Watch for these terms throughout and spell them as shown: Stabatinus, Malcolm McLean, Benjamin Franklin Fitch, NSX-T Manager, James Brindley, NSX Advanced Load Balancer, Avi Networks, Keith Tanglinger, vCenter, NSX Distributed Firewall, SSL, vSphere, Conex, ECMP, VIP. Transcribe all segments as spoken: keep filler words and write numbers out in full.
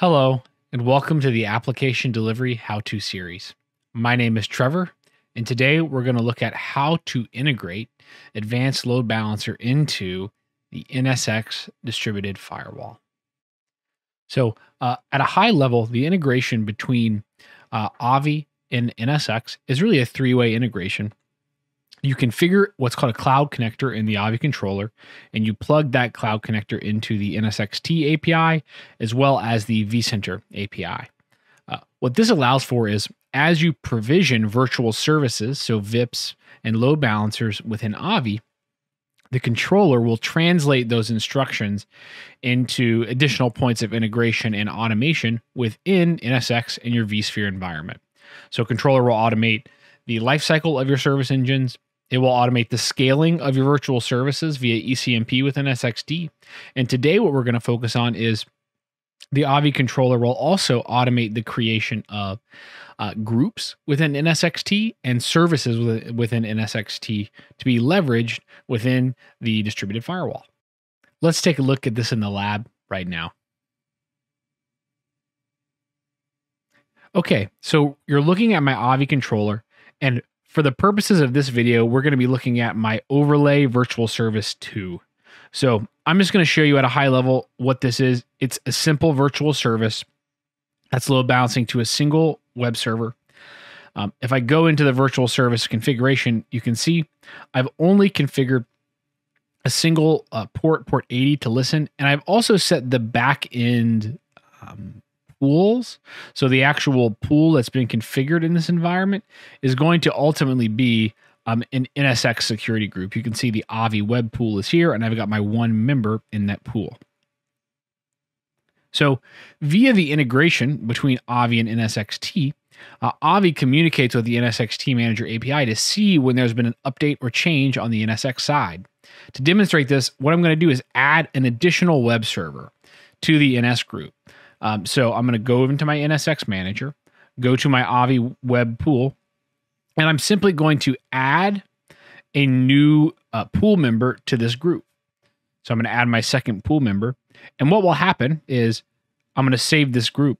Hello, and welcome to the Application Delivery How-To Series. My name is Trevor, and today we're going to look at how to integrate Advanced Load Balancer into the N S X Distributed Firewall. So uh, at a high level, the integration between uh, A V I and N S X is really a three-way integration. You configure what's called a cloud connector in the A V I controller, and you plug that cloud connector into the N S X T A P I as well as the vCenter A P I. Uh, what this allows for is, as you provision virtual services, so V I Ps and load balancers within A V I, the controller will translate those instructions into additional points of integration and automation within N S X and your vSphere environment. So controller will automate the lifecycle of your service engines. It will automate the scaling of your virtual services via E C M P with N S X T. And today what we're going to focus on is the A V I controller will also automate the creation of uh, groups within N S X T and services within N S X T to be leveraged within the distributed firewall. Let's take a look at this in the lab right now. Okay, so you're looking at my A V I controller. And for the purposes of this video, we're going to be looking at my overlay virtual service two. So I'm just going to show you at a high level what this is. It's a simple virtual service that's load balancing to a single web server. Um, if I go into the virtual service configuration, you can see I've only configured a single uh, port, port eighty, to listen. And I've also set the back end um, pools. So the actual pool that's been configured in this environment is going to ultimately be um, an N S X security group. You can see the A V I web pool is here, and I've got my one member in that pool. So via the integration between A V I and N S X T, uh, A V I communicates with the N S X T Manager A P I to see when there's been an update or change on the N S X side. To demonstrate this, what I'm going to do is add an additional web server to the N S group. Um, so I'm going to go into my N S X Manager, go to my A V I web pool, and I'm simply going to add a new uh, pool member to this group. So I'm going to add my second pool member. And what will happen is I'm going to save this group.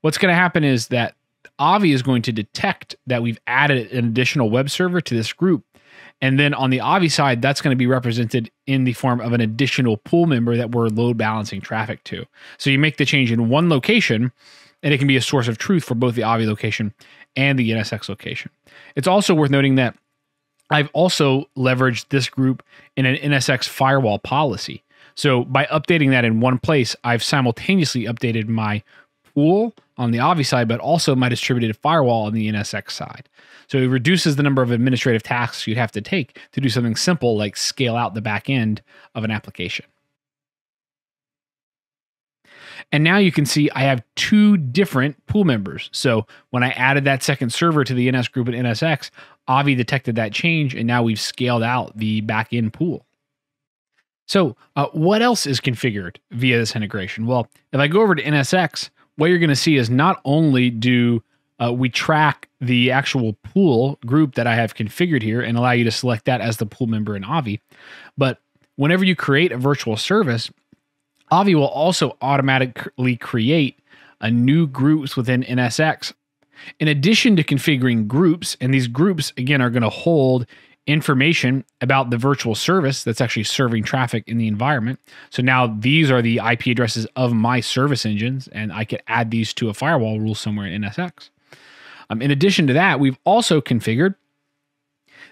What's going to happen is that A V I is going to detect that we've added an additional web server to this group. And then on the A V I side, that's going to be represented in the form of an additional pool member that we're load balancing traffic to. So you make the change in one location, and it can be a source of truth for both the A V I location and the N S X location. It's also worth noting that I've also leveraged this group in an N S X firewall policy. So by updating that in one place, I've simultaneously updated my pool on the A V I side, but also my distributed firewall on the N S X side. So it reduces the number of administrative tasks you'd have to take to do something simple like scale out the back end of an application. And now you can see I have two different pool members. So when I added that second server to the N S group at N S X, A V I detected that change, and now we've scaled out the back end pool. So uh, what else is configured via this integration? Well, if I go over to N S X, what you're going to see is not only do uh, we track the actual pool group that I have configured here and allow you to select that as the pool member in A V I, but whenever you create a virtual service, A V I will also automatically create a new groups within N S X. In addition to configuring groups, and these groups, again, are going to hold information about the virtual service that's actually serving traffic in the environment. So now these are the I P addresses of my service engines, and I could add these to a firewall rule somewhere in N S X. Um, in addition to that, we've also configured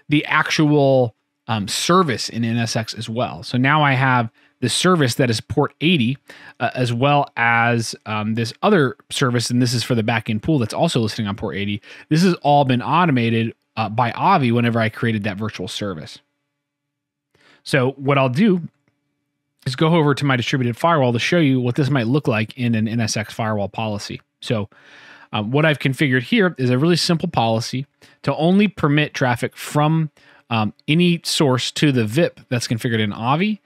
the actual um, service in N S X as well. So now I have the service that is port eighty, uh, as well as um, this other service, and this is for the backend pool that's also listening on port eighty. This has all been automated Uh, by A V I whenever I created that virtual service. So what I'll do is go over to my distributed firewall to show you what this might look like in an N S X firewall policy. So um, what I've configured here is a really simple policy to only permit traffic from um, any source to the V I P that's configured in A V I.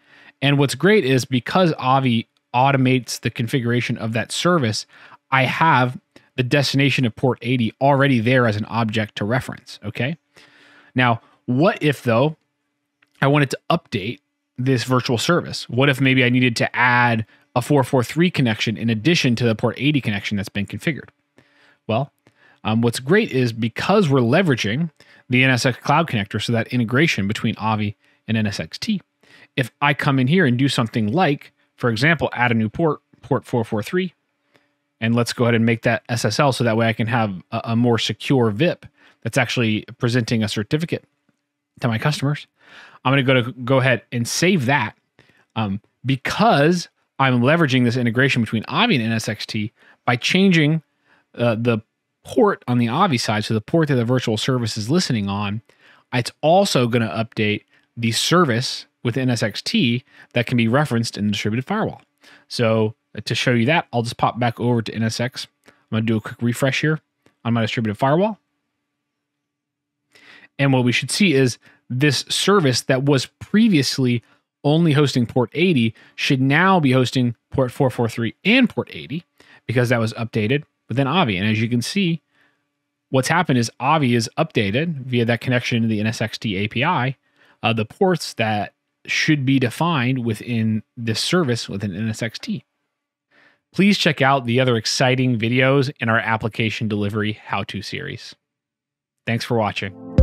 And what's great is because A V I automates the configuration of that service, I have the destination of port eighty already there as an object to reference, okay? Now, what if, though, I wanted to update this virtual service? What if maybe I needed to add a four forty-three connection in addition to the port eighty connection that's been configured. Well, um, what's great is because we're leveraging the N S X Cloud Connector, so that integration between Avi and N S X T, if I come in here and do something like, for example, add a new port, port four forty-three, and let's go ahead and make that S S L so that way I can have a, a more secure V I P that's actually presenting a certificate to my customers. I'm going to go to go ahead and save that um, because I'm leveraging this integration between Avi and N S X T by changing uh, the port on the Avi side, so the port that the virtual service is listening on. It's also going to update the service with N S X T that can be referenced in the distributed firewall. So to show you that, I'll just pop back over to N S X. I'm going to do a quick refresh here on my distributed firewall. And what we should see is this service that was previously only hosting port eighty should now be hosting port four forty-three and port eighty because that was updated within Avi. And as you can see, what's happened is Avi is updated via that connection to the N S X T A P I, uh, the ports that should be defined within this service within N S X T. Please check out the other exciting videos in our application delivery how-to series. Thanks for watching.